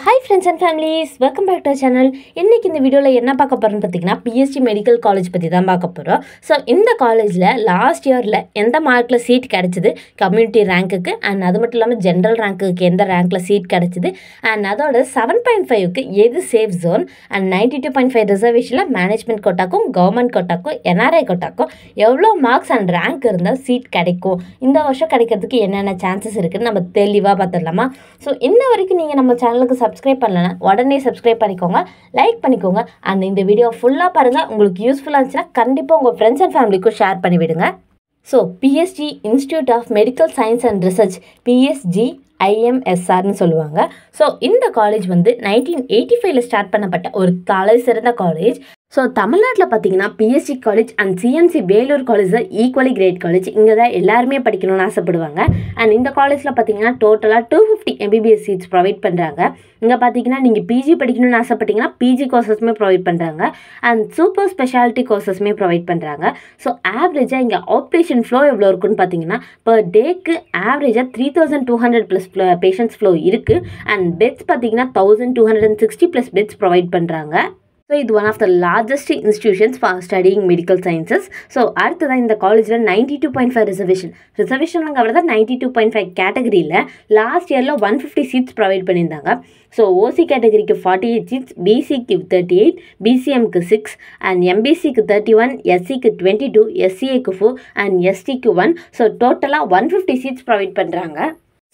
Hi friends and families, welcome back to our channel. Inniki indha video la enna paakaporan pathina PSG Medical College pathi dhaan paakaporom. So in the college la last year la endha mark la seat kadachidhu, community rank ku and adu mattum illama general rank ku endha rank la seat kadachidhu and adoda 7.5 ku edhu safe zone and 92.5 reservation la management quota ku government quota ku NRI quota ku evlo marks and rank irundha seat kadaikum. Indha varsham kadaikiradhukku enna enna chances irukku nama theliva paathiralama. So inna varaiku neenga nama channel subscribe பண்ணலனா உடனே subscribe பண்ணிக்கோங்க like பண்ணிக்கோங்க and இந்த video ஃபுல்லா பாருங்க உங்களுக்கு யூஸ்புல்லா இருந்துச்சுனா கண்டிப்பா உங்க friends and family க்கு ஷேர் பண்ணி விடுங்க so PSG Institute of Medical Science and Research PSG IMSR னு சொல்லுவாங்க so இந்த காலேஜ் வந்து 1985 ல ஸ்டார்ட் பண்ணப்பட்ட ஒரு தலைசிறந்த college So, Tamil Nadu pathina PSG College and CMC Belur College are equally great college. Inga da ellarme padikanum aasapaduvanga and in the college la pathina total 250 MBBS seats provide pandranga. Inga pathina neenga PG padikanum aasapadinga PG courses me provide pandranga and super specialty courses me provide pandranga. So, average inga outpatient flow evlo irukku nu pathina per day ku average 3200 plus patients flow irukku and beds pathina 1260 plus beds provide pandranga. So, it is one of the largest institutions for studying medical sciences. So, in the college, 92.5 reservation. Reservation is 92.5 category. Last year, 150 seats provided. So, OC category 48 seats, BC 38, BCM 6, and MBC 31, SC 22, SCA 4, and ST 1. So, total 150 seats provided.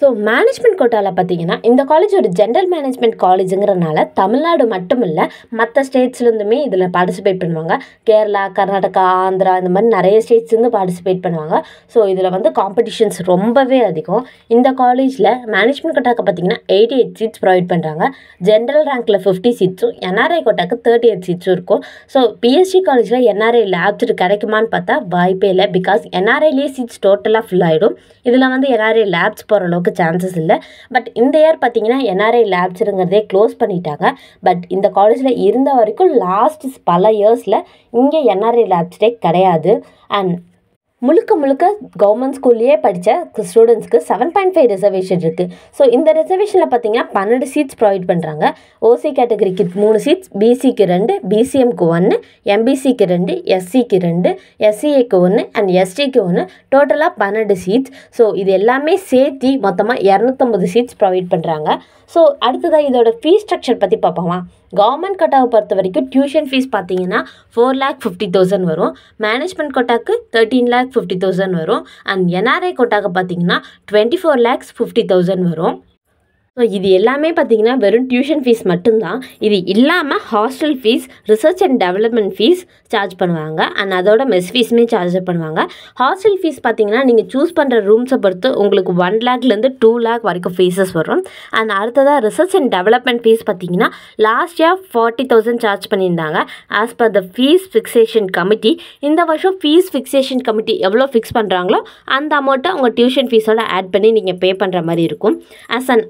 So, management quota la pathina இந்த college ஒரு general management college ங்கறனால தமிழ்நாடு மட்டும் இல்ல மத்த ஸ்டேட்ஸ்ல இருந்துமே இதல participate பண்ணுவாங்க கேரளா கர்நாடகா ஆந்திரா இந்த மாதிரி நிறைய ஸ்டேட்ஸ்ல இருந்து பார்ட்டிசிபேட் பண்ணுவாங்க சோ இதல வந்து காம்படிஷன்ஸ் ரொம்பவே அதிகம் இந்த காலேஜ்ல management quota-க்கு பாத்தீங்கன்னா 88 seats ப்ரொவைட் பண்றாங்க general rank-ல 50 seats NRI quota-க்கு 38 seats இருக்கும் சோ PSG காலேஜ்ல NRI லேப்ட் கிடைக்குமான்னு பார்த்தா வாய்ப்பே இல்ல because NRI லே seats டோட்டலா full ஆயிடும் இதல வந்து NRI labs போறளோ chances illa but in the year pathina NRI labs irungadhe close pannitaanga but in the college la irundha varaikum last pala years la inge NRI labs day kedaiyadhu and முழுக்க government school லியே படிச்ச students க்கு 7.5 reservation இருக்கு so இந்த reservationல பாத்தீங்கன்னா 12 seats provide பண்றாங்க OC category க்கு 3 seats BC க்கு 2 BCM க்கு 1 MBC க்கு 2 SC க்கு 2 SCA க்கு 1 and ST க்கு 1 டோட்டலா 12 seats சோ இது எல்லாமே சேர்த்து மொத்தமா 250 seats provide பண்றாங்க சோ அடுத்துதா இதோட fee structure பத்தி பாப்போமா Government quota பொறுத்த வரைக்கும் tuition fees பாத்தீங்கன்னா 4,50,000 வரும் management quota-க்கு 13,50,000 வரும் and NRI quota-க்கு பாத்தீங்கன்னா 24,50,000 வரும் சோ இது எல்லாமே பாத்தீங்கன்னா வெறும் டியூஷன் ஃபீஸ் மட்டும் தான் இது இல்லாம hostel fees research and development fee charge பண்ணுவாங்க and அதோட மெஸ் ஃபீஸ்மே சார்ஜ் பண்ணுவாங்க ஹாஸ்டல் ஃபீஸ் பாத்தீங்கன்னா நீங்க चूஸ் பண்ற ரூம்ஸ் பொறுத்து உங்களுக்கு 1 lakh ல இருந்து 2 lakh வரைக்கும் ஃபீஸஸ் வரும் and அடுத்ததா ரிசர்ச் அண்ட் டெவலப்மென்ட் ஃபீஸ் பாத்தீங்கன்னா லாஸ்ட் இயர் 40,000 சார்ஜ் பண்ணிருந்தாங்க as per the fees fixation committee இந்த வருஷம் fees fixation committee எவ்வளவு ஃபிக்ஸ் பண்றாங்களோ அந்த அமௌண்ட உங்க டியூஷன் ஃபீஸோட ஆட் பண்ணி நீங்க பே பண்ற மாதிரி இருக்கும் as an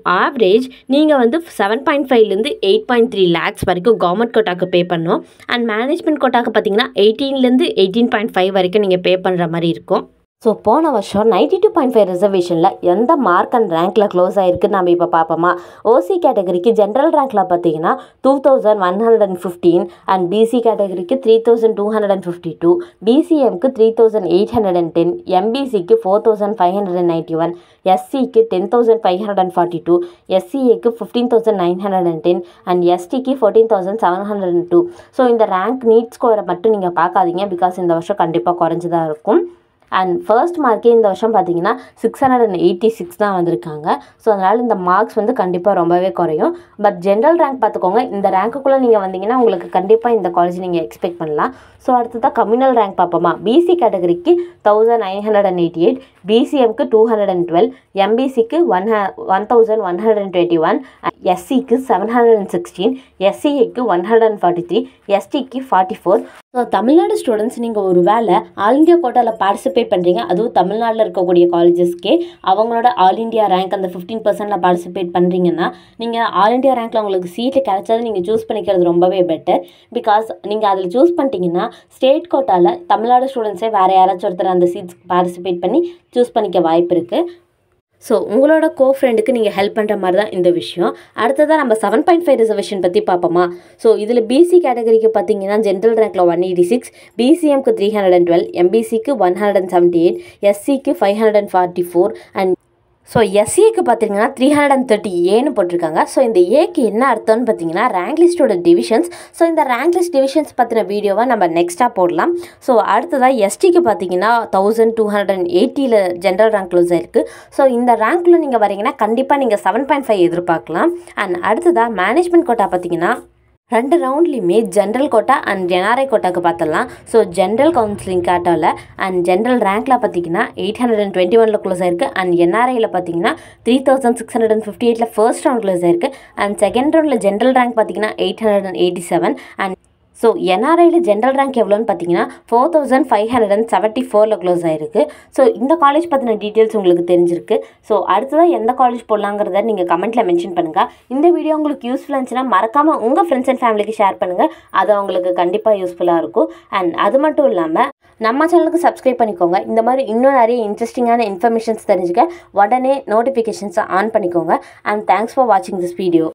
நீங்க வந்து 7.5 ல இருந்து 8.3 lakhs வரைக்கும் government quota-க்கு பே பண்ணனும் and management quota-க்கு பாத்தீங்கன்னா 18 ல இருந்து 18.5 வரைக்கும் நீங்க பே பண்ற மாதிரி இருக்கும் சோ போன வருஷம் 92.5 ரிசர்வேஷன்ல எந்த மார்க் அண்ட் ரேங்க்ல க்ளோஸ் ஆயிருக்கு நாம இப்ப பாப்போமா OC கேட்டகரிக்கு ஜெனரல் ரேங்க்ல பாத்தீங்கன்னா 2115 and BC கேட்டகரிக்கு 3252 BCM க்கு 3810 MBC க்கு 4591 SC க்கு 10542 SCA க்கு 15910 and ST க்கு 14702 சோ இந்த ரேங்க் நீட் ஸ்கோரை மட்டும் நீங்க பார்க்காதீங்க because இந்த வருஷம் கண்டிப்பா குறஞ்சுதா இருக்கும் And first mark in the வருஷம் பாத்தீங்கன்னா 686 தான் வந்திருக்காங்க சோ அதனால இந்த மார்க்ஸ் வந்து கண்டிப்பா ரொம்பவே குறையும் பட் ஜெனரல் ரேங்க் பாத்துக்கோங்க இந்த ரேங்க்குள்ள நீங்க வந்தீங்கன்னா உங்களுக்கு கண்டிப்பா இந்த காலேஜ் நீங்க எக்ஸ்பெக்ட் பண்ணலாம் சோ அடுத்துதா கம்யூனல் ரேங்க் பாப்போமா BC கேட்டகரிக்கு 1988 BCM க்கு 212 MBC க்கு 1121 SC க்கு 716 SCA க்கு 143 ST க்கு 44 So, Tamil Nadu students, நீங்க ஒருவேளை ஆல் இந்தியா கோட்டால பார்ட்டிசிபேட் பண்றீங்க அதுவும் தமிழ்நாட்டுல இருக்கக்கூடிய காலேजेसக்கு அவங்களோட ஆல் இந்தியா ரேங்க் அந்த 15% ல பார்ட்டிசிபேட் பண்றீங்கன்னா நீங்க ஆல் இந்தியா ரேங்க்ல உங்களுக்கு சீட் கிடைச்சது நீங்க चूஸ் பண்ணிக்கிறது ரொம்பவே பெட்டர் because நீங்க ಅದல चूஸ் பண்ணிட்டீங்கன்னா ஸ்டேட் கோட்டால தமிழ்நாடு ஸ்டூடண்ட்ஸே வேற யாராச்சும் ஒருத்தர் அந்த சீட்ஸ் பார்ட்டிசிபேட் பண்ணி चूஸ் பண்ணிக்க வாய்ப்பிருக்கு So, உங்களோட co-friendக்கு நீங்க help பண்ற மாதிரி தான் இந்த விஷயம். அடுத்ததா நம்ம 7.5 reservation பத்தி பாப்போமா. So, இதிலே BC கேட்டகரிக்கு பாத்தீங்கன்னா ஜெனரல் ரேங்க்ல 186, BCM க்கு 312, MBC க்கு 178, SC க்கு 544 and so SC க்கு பாத்தீங்கன்னா 338 னு போட்டுருக்காங்க. So இந்த A க்கு என்ன அர்த்தம்னு பாத்தீங்கன்னா ரேங்க் லிஸ்டோட டிவிஷன்ஸ். So இந்த ரேங்க் லிஸ்ட் டிவிஷன்ஸ் பத்தின வீடியோவை நம்ம நெக்ஸ்டா போடலாம். So அடுத்ததா ST க்கு பாத்தீங்கன்னா 1280 ல ஜெனரல் ரேங்க் க்ளோஸ் ஆயிருக்கு. So இந்த ரேங்க்ல நீங்க வரீங்கன்னா கண்டிப்பா நீங்க 7.5 எதிர்பார்க்கலாம். அண்ட் அடுத்ததா மேனேஜ்மென்ட் கோட்டா பாத்தீங்கன்னா ரெண்டு ரவுண்ட்லயுமே ஜெனரல் கோட்டா அண்ட் NRI கோட்டாக்கு பார்த்தலாம். ஸோ ஜென்ரல் கவுன்சிலிங் காட்டாவில் அண்ட் ஜென்ரல் ரேங்க்ல பார்த்தீங்கன்னா 821 க்ளோஸ் ஆயிருக்கு அண்ட் NRIயில் பார்த்தீங்கன்னா 3658 ஃபர்ஸ்ட் ரவுண்ட் க்ளோஸ் ஆயிருக்கு அண்ட் செகண்ட் ரவுண்டில் ஜென்ரல் ரேங்க் பார்த்தீங்கன்னா 887 அண்ட் ஸோ NRIயில் ஜென்ரல் ரேங்க் எவ்வளோன்னு பார்த்தீங்கன்னா 4574 க்ளோஸ் ஆயிருக்கு. ஸோ இந்த காலேஜ் பற்றின டீட்டெயில்ஸ் உங்களுக்கு தெரிஞ்சிருக்கு. ஸோ அடுத்ததான் எந்த காலேஜ் போடலாங்கிறத நீங்கள் கமெண்ட்டில் மென்ஷன் பண்ணுங்கள். இந்த வீடியோ உங்களுக்கு யூஸ்ஃபுல்லாக இருந்துச்சுன்னா மறக்காமல் உங்கள் ஃப்ரெண்ட்ஸ் அண்ட் ஃபேமிலிக்கு ஷேர் பண்ணுங்கள். அது அவங்களுக்கு கண்டிப்பாக யூஸ்ஃபுல்லாக இருக்கும். அண்ட் அது மட்டும் இல்லாமல் நம்ம சேனலுக்கு சப்ஸ்கிரைப் பண்ணிக்கோங்க. இந்த மாதிரி இன்னும் நிறைய இன்ட்ரெஸ்டிங்கான இன்ஃபர்மேஷன்ஸ் தெரிஞ்சுக்க உடனே நோட்டிஃபிகேஷன்ஸை ஆன் பண்ணிக்கோங்க. அண்ட் தேங்க்ஸ் ஃபார் வாட்சிங் திஸ் வீடியோ.